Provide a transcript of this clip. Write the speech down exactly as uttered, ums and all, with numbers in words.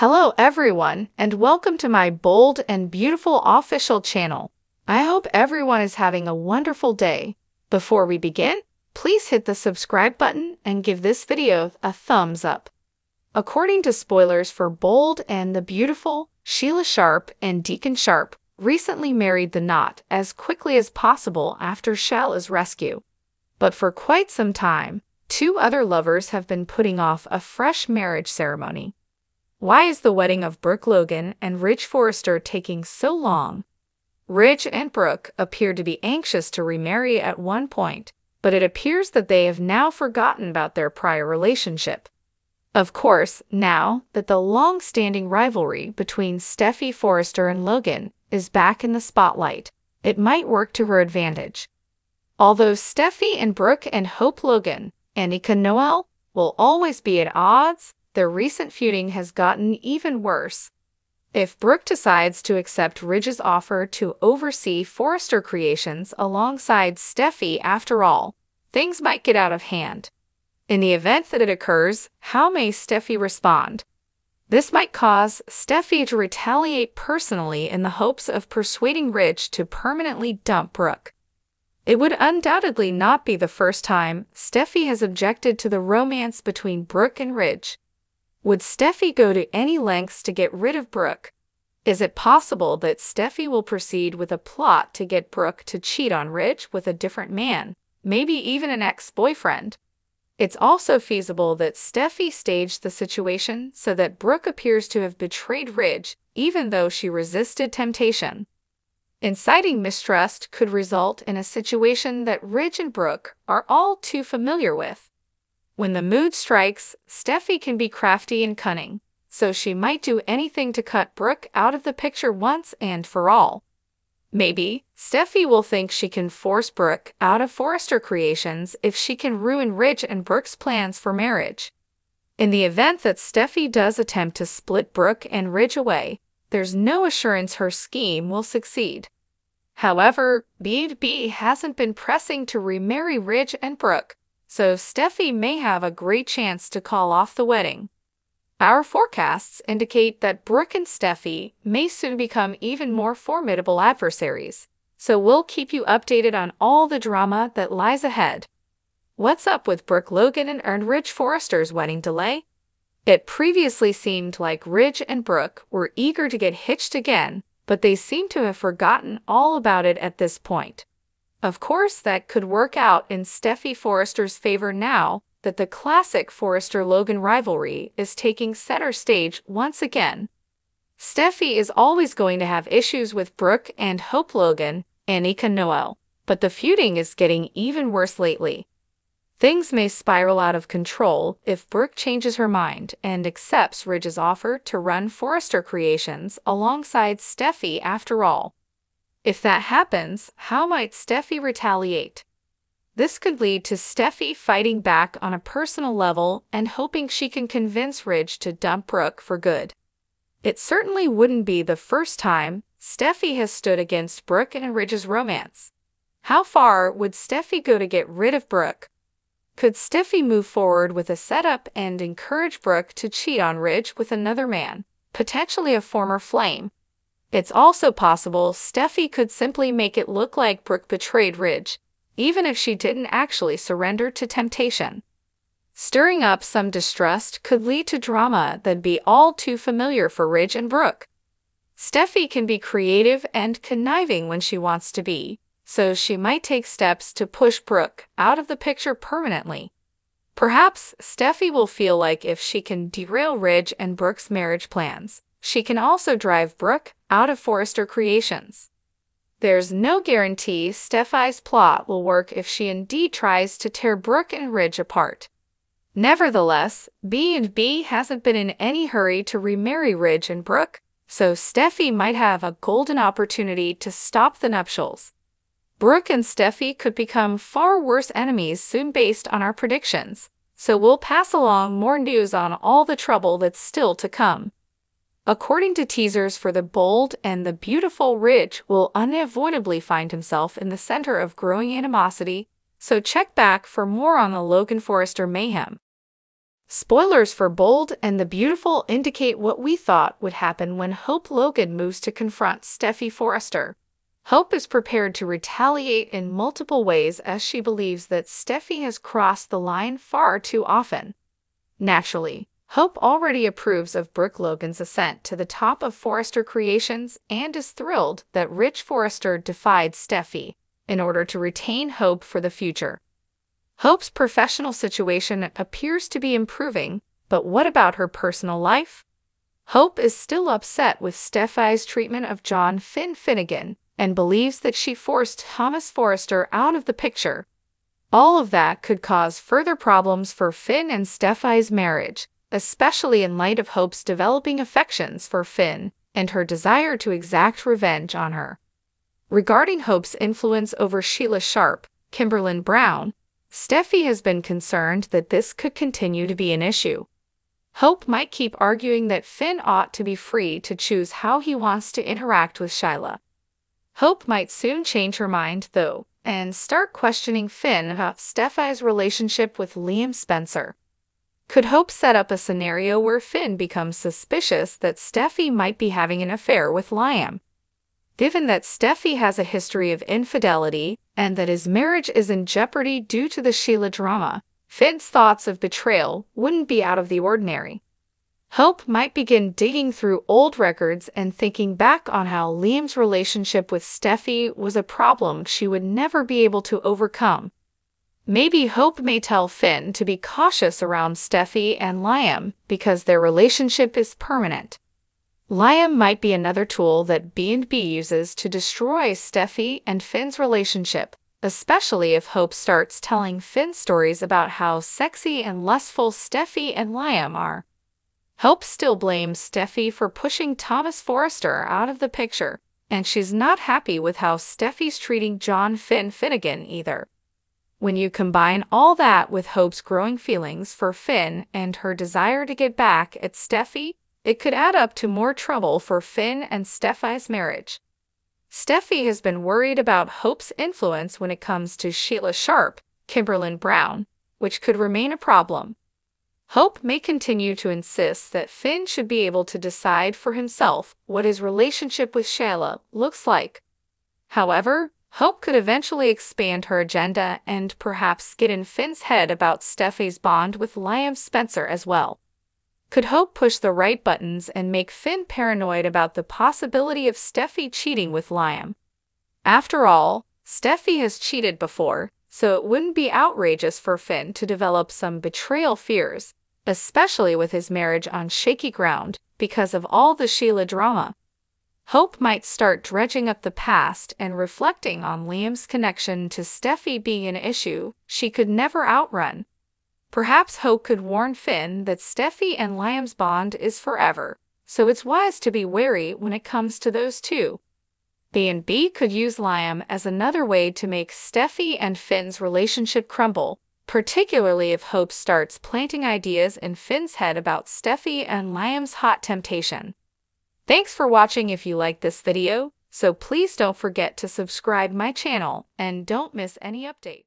Hello everyone, and welcome to my Bold and Beautiful official channel. I hope everyone is having a wonderful day. Before we begin, please hit the subscribe button and give this video a thumbs up. According to spoilers for Bold and the Beautiful, Sheila Sharp and Deacon Sharp recently married the knot as quickly as possible after Sheila's rescue. But for quite some time, two other lovers have been putting off a fresh marriage ceremony. Why is the wedding of Brooke Logan and Ridge Forrester taking so long? Ridge and Brooke appeared to be anxious to remarry at one point, but it appears that they have now forgotten about their prior relationship. Of course, now that the long-standing rivalry between Steffy Forrester and Logan is back in the spotlight, it might work to her advantage. Although Steffy and Brooke and Hope Logan, Annika Noel, will always be at odds, their recent feuding has gotten even worse. If Brooke decides to accept Ridge's offer to oversee Forrester Creations alongside Steffy after all, things might get out of hand. In the event that it occurs, how may Steffy respond? This might cause Steffy to retaliate personally in the hopes of persuading Ridge to permanently dump Brooke. It would undoubtedly not be the first time Steffy has objected to the romance between Brooke and Ridge. Would Steffy go to any lengths to get rid of Brooke? Is it possible that Steffy will proceed with a plot to get Brooke to cheat on Ridge with a different man, maybe even an ex-boyfriend? It's also feasible that Steffy staged the situation so that Brooke appears to have betrayed Ridge, even though she resisted temptation. Inciting mistrust could result in a situation that Ridge and Brooke are all too familiar with. When the mood strikes, Steffy can be crafty and cunning, so she might do anything to cut Brooke out of the picture once and for all. Maybe Steffy will think she can force Brooke out of Forrester Creations if she can ruin Ridge and Brooke's plans for marriage. In the event that Steffy does attempt to split Brooke and Ridge away, there's no assurance her scheme will succeed. However, B and B hasn't been pressing to remarry Ridge and Brooke, so Steffy may have a great chance to call off the wedding. Our forecasts indicate that Brooke and Steffy may soon become even more formidable adversaries, so we'll keep you updated on all the drama that lies ahead. What's up with Brooke Logan and Ridge Forrester's wedding delay? It previously seemed like Ridge and Brooke were eager to get hitched again, but they seem to have forgotten all about it at this point. Of course, that could work out in Steffy Forrester's favor now that the classic Forrester-Logan rivalry is taking center stage once again. Steffy is always going to have issues with Brooke and Hope Logan, Annika Noel, but the feuding is getting even worse lately. Things may spiral out of control if Brooke changes her mind and accepts Ridge's offer to run Forrester Creations alongside Steffy after all. If that happens, how might Steffy retaliate? This could lead to Steffy fighting back on a personal level and hoping she can convince Ridge to dump Brooke for good. It certainly wouldn't be the first time Steffy has stood against Brooke and Ridge's romance. How far would Steffy go to get rid of Brooke? Could Steffy move forward with a setup and encourage Brooke to cheat on Ridge with another man, potentially a former flame? It's also possible Steffy could simply make it look like Brooke betrayed Ridge, even if she didn't actually surrender to temptation. Stirring up some distrust could lead to drama that'd be all too familiar for Ridge and Brooke. Steffy can be creative and conniving when she wants to be, so she might take steps to push Brooke out of the picture permanently. Perhaps Steffy will feel like if she can derail Ridge and Brooke's marriage plans, she can also drive Brooke out of Forrester Creations. There's no guarantee Steffy's plot will work if she indeed tries to tear Brooke and Ridge apart. Nevertheless, B and B hasn't been in any hurry to remarry Ridge and Brooke, so Steffy might have a golden opportunity to stop the nuptials. Brooke and Steffy could become far worse enemies soon based on our predictions, so we'll pass along more news on all the trouble that's still to come. According to teasers for The Bold and the Beautiful, Ridge will unavoidably find himself in the center of growing animosity, so check back for more on the Logan Forrester mayhem. Spoilers for Bold and the Beautiful indicate what we thought would happen when Hope Logan moves to confront Steffy Forrester. Hope is prepared to retaliate in multiple ways as she believes that Steffy has crossed the line far too often. Naturally, Hope already approves of Brooke Logan's ascent to the top of Forrester Creations and is thrilled that Ridge Forrester defied Steffy in order to retain hope for the future. Hope's professional situation appears to be improving, but what about her personal life? Hope is still upset with Steffy's treatment of John Finn Finnegan and believes that she forced Thomas Forrester out of the picture. All of that could cause further problems for Finn and Steffy's marriage, especially in light of Hope's developing affections for Finn and her desire to exact revenge on her. Regarding Hope's influence over Sheila Sharp, Kimberlin Brown, Steffy has been concerned that this could continue to be an issue. Hope might keep arguing that Finn ought to be free to choose how he wants to interact with Sheila. Hope might soon change her mind, though, and start questioning Finn about Steffy's relationship with Liam Spencer. Could Hope set up a scenario where Finn becomes suspicious that Steffy might be having an affair with Liam? Given that Steffy has a history of infidelity and that his marriage is in jeopardy due to the Sheila drama, Finn's thoughts of betrayal wouldn't be out of the ordinary. Hope might begin digging through old records and thinking back on how Liam's relationship with Steffy was a problem she would never be able to overcome. Maybe Hope may tell Finn to be cautious around Steffy and Liam because their relationship is permanent. Liam might be another tool that B and B uses to destroy Steffy and Finn's relationship, especially if Hope starts telling Finn stories about how sexy and lustful Steffy and Liam are. Hope still blames Steffy for pushing Thomas Forrester out of the picture, and she's not happy with how Steffy's treating John Finn Finnegan either. When you combine all that with Hope's growing feelings for Finn and her desire to get back at Steffy, it could add up to more trouble for Finn and Steffy's marriage. Steffy has been worried about Hope's influence when it comes to Sheila Sharp, Kimberlin Brown, which could remain a problem. Hope may continue to insist that Finn should be able to decide for himself what his relationship with Sheila looks like. However, Hope could eventually expand her agenda and perhaps get in Finn's head about Steffy's bond with Liam Spencer as well. Could Hope push the right buttons and make Finn paranoid about the possibility of Steffy cheating with Liam? After all, Steffy has cheated before, so it wouldn't be outrageous for Finn to develop some betrayal fears, especially with his marriage on shaky ground because of all the Sheila drama. Hope might start dredging up the past and reflecting on Liam's connection to Steffy being an issue she could never outrun. Perhaps Hope could warn Finn that Steffy and Liam's bond is forever, so it's wise to be wary when it comes to those two. B and B could use Liam as another way to make Steffy and Finn's relationship crumble, particularly if Hope starts planting ideas in Finn's head about Steffy and Liam's hot temptation. Thanks for watching. If you liked this video, so please don't forget to subscribe my channel and don't miss any updates.